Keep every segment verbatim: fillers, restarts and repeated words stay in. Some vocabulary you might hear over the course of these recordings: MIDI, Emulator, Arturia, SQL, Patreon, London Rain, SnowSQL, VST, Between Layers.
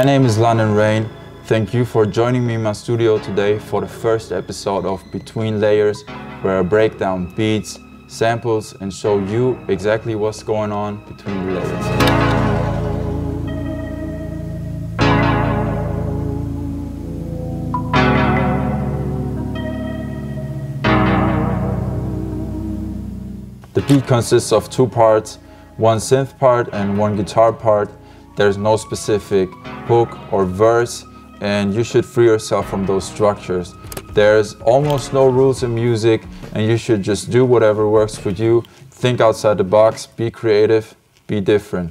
My name is London Rain. Thank you for joining me in my studio today for the first episode of Between Layers, where I break down beats, samples, and show you exactly what's going on between the layers. The beat consists of two parts, one synth part and one guitar part. There's no specific hook or verse, and you should free yourself from those structures. There's almost no rules in music, and you should just do whatever works for you. Think outside the box, be creative, be different.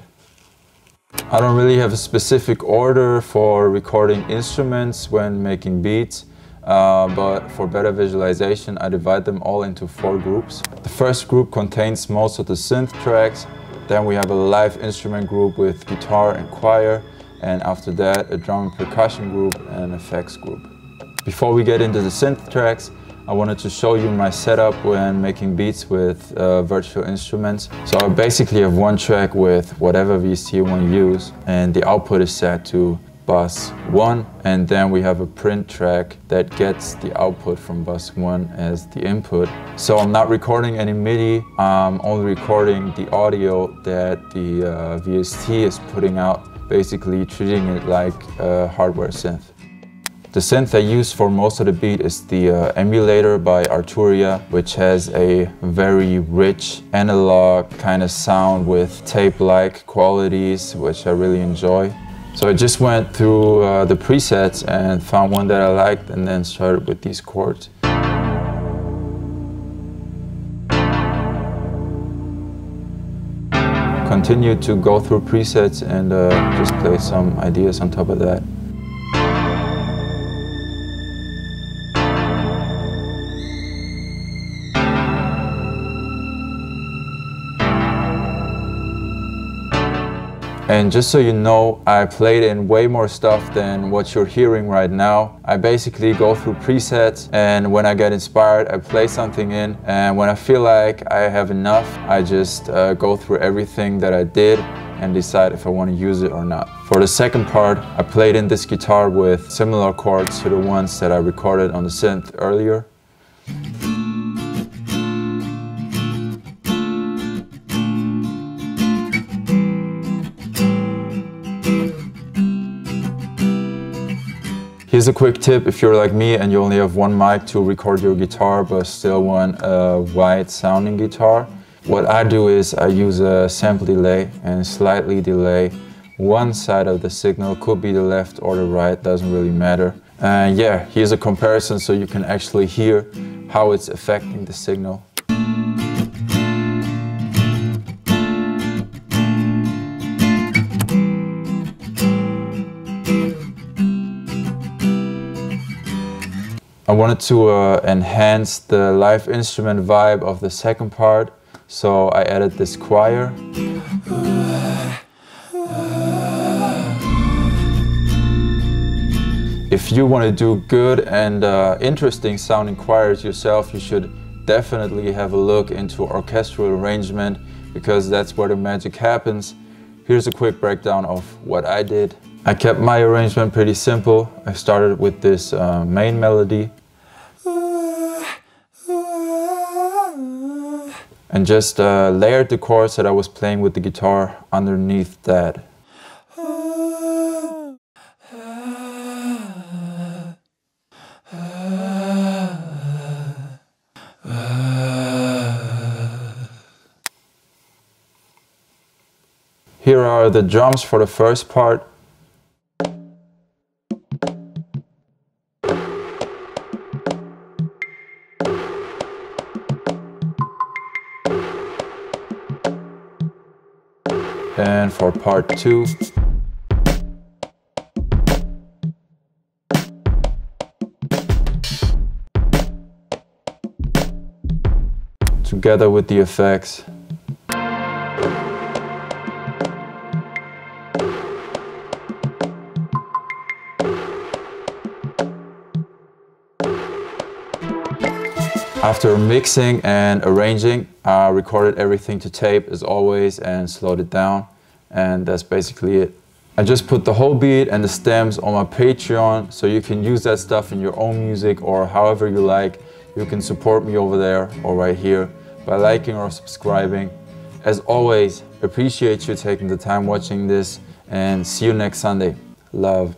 I don't really have a specific order for recording instruments when making beats. Uh, but for better visualization, I divide them all into four groups. The first group contains most of the synth tracks. Then we have a live instrument group with guitar and choir. And after that, a drum and percussion group and effects group. Before we get into the synth tracks, I wanted to show you my setup when making beats with uh, virtual instruments. So I basically have one track with whatever V S T you want to use, and the output is set to bus one, and then we have a print track that gets the output from bus one as the input. So I'm not recording any MIDI, I'm only recording the audio that the uh, V S T is putting out, basically treating it like a hardware synth. The synth I use for most of the beat is the uh, Emulator by Arturia, which has a very rich analog kind of sound with tape-like qualities, which I really enjoy. So I just went through uh, the presets and found one that I liked, and then started with these chords. Continued to go through presets and uh, just play some ideas on top of that. And just so you know, I played in way more stuff than what you're hearing right now. I basically go through presets, and when I get inspired, I play something in. And when I feel like I have enough, I just uh, go through everything that I did and decide if I want to use it or not. For the second part, I played in this guitar with similar chords to the ones that I recorded on the synth earlier. Here's a quick tip if you're like me and you only have one mic to record your guitar but still want a wide sounding guitar. What I do is I use a sample delay and slightly delay one side of the signal, could be the left or the right, doesn't really matter. And yeah, here's a comparison so you can actually hear how it's affecting the signal. I wanted to uh, enhance the live instrument vibe of the second part, so I added this choir. If you want to do good and uh, interesting sounding choirs yourself, you should definitely have a look into orchestral arrangement, because that's where the magic happens. Here's a quick breakdown of what I did. I kept my arrangement pretty simple. I started with this uh, main melody and just uh, layered the chords that I was playing with the guitar underneath that. Here are the drums for the first part. And for part two. Together with the effects. After mixing and arranging, I recorded everything to tape as always and slowed it down, and that's basically it. I just put the whole beat and the stems on my Patreon, so you can use that stuff in your own music or however you like. You can support me over there or right here by liking or subscribing. As always, appreciate you taking the time watching this, and see you next Sunday. Love.